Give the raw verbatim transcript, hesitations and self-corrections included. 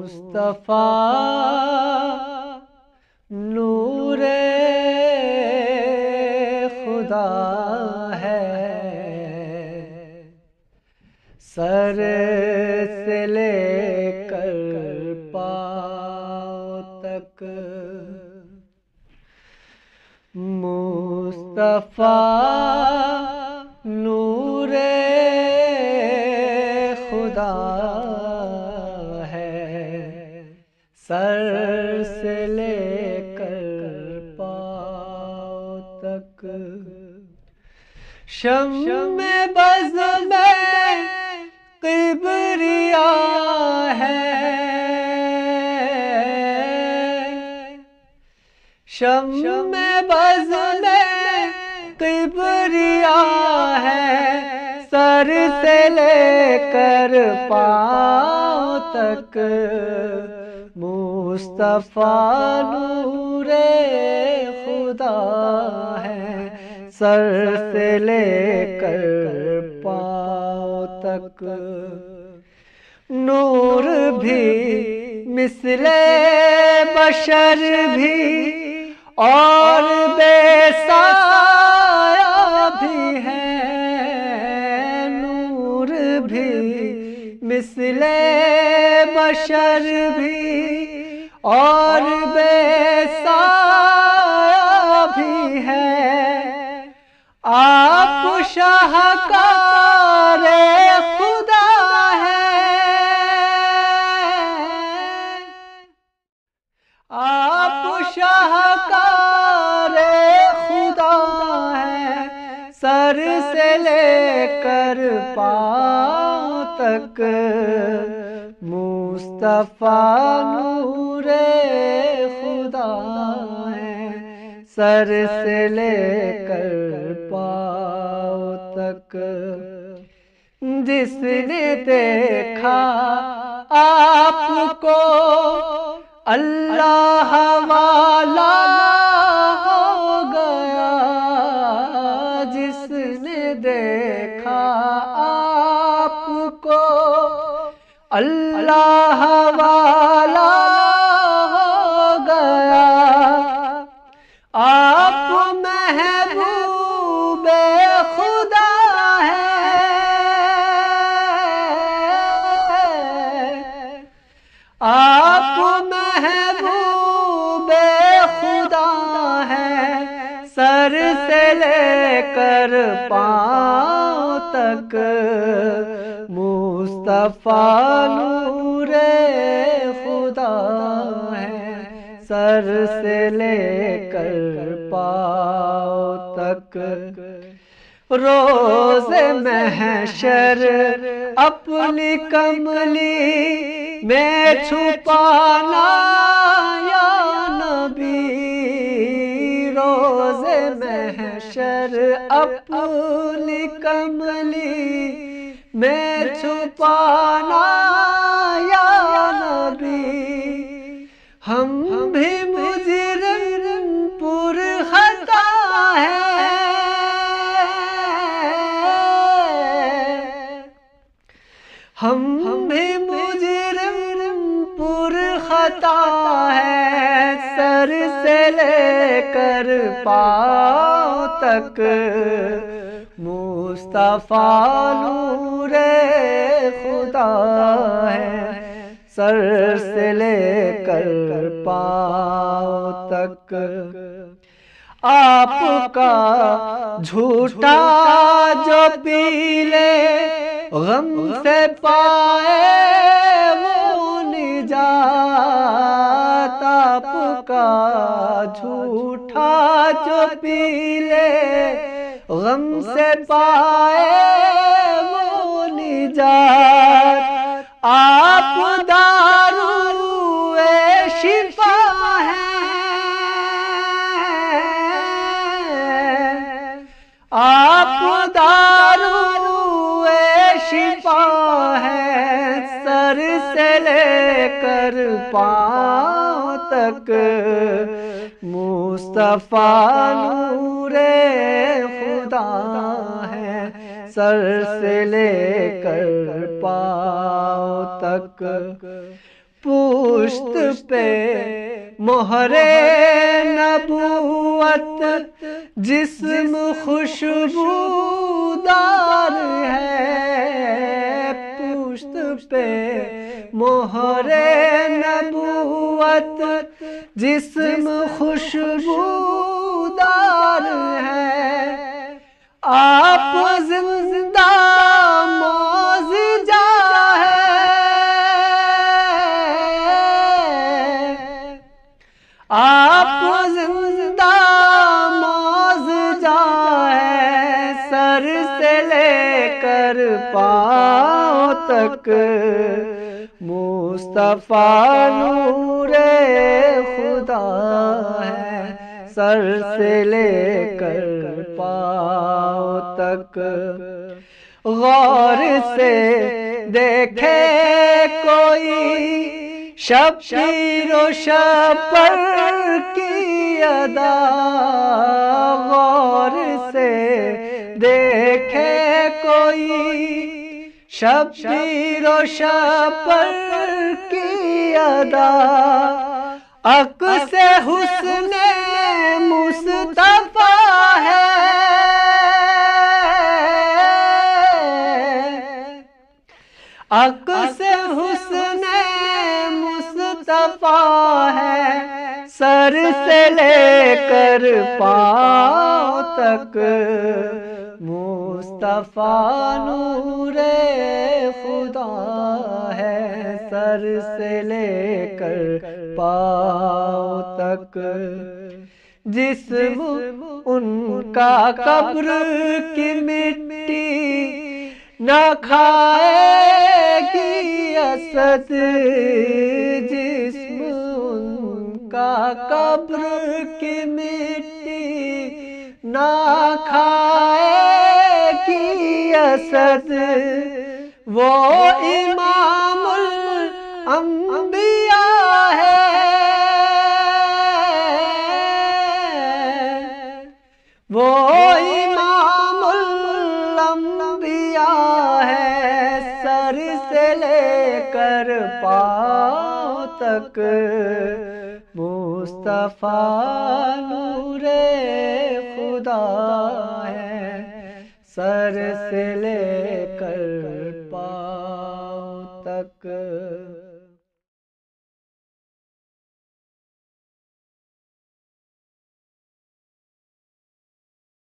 मुस्तफा नूरे खुदा है, सर से लेकर पाँव तक मुस्तफा नूरे खुदा है, सर से लेकर पाँव तक। शम्मे बज़्म में किबरिया है, शम्मे बज़्म में किबरिया है, सर से लेकर पाँव तक मुस्तफा नूरे खुदा है, सर से लेकर पाँव तक। नूर भी मिसले बशर भी और बेसाया भी है, नूर भी मिसले बशर भी और बेसाया भी है। आप शाहकार खुदा है, आप शाहकार खुदा है, सर से लेकर पाँव तक मुस्तफा नूरे खुदा है, सर से लेकर पाँव तक। जिसने देखा आपको अल्लाह वाला हो गया, जिसने देखा आपको अल्लाह वाला हो गया। आप महबूबे खुदा है, आप महबूबे खुदा है, सर से लेकर पाँव तक मुस्तफा नूरे खुदा है, सर से लेकर पाँव तक। रोज़ महशर अपनी कमली में छुपाना या नबी, रोज़ महशर अपनी कमली में छुपाना या नबी। हम भी मुजरिम पुरखता है, हम भी मुजरिम पुरखता है, सर से लेकर पाँव तक मुस्तफा नूरे खुदा है, सर से लेकर पाँव तक। आपका झूठा जो पी ले गम से पाए वो निजात, आपका झूठा जो पी ले गम से पाए वो निजात। आप दारुए शिफा है, आप दारुए शिफा है, सर से लेकर पाँव तक मुस्तफा नूरे खुदा है, सर से लेकर पाँव तक। पुश्त पे मोहरे नबूवत जिस्म खुशबूदार है। पुश्त पे मोहरे नबूवत जिस्म खुशबूदार है। आप जिंदा मौजजा है, आप जिंदा मौजजा है। सर से लेकर पांव तक मुस्तफा नूरे खुदा है। सर से लेकर पांव तक गौर से देखे कोई शब्बीरो शपर की अदा। गौर से देखे कोई शब्बीरो शपर की अदा। अक से हुस्ने मुस्तफा है, अक से हुस्ने मुस्तफा है। सर से लेकर पांव तक मुस्तफा नूरे खुदा है। सर से लेकर पांव तक जिस्म उनका कब्र की मिट्टी न खाएगी असद। जिस्म उनका कब्र की मिट्टी न खाएगी असद। वो इमामुल अंबिया है, वो इमामुल अंबिया है। सर से लेकर पांव तक मुस्तफा नूरे खुदा है। सर से लेकर पांव तक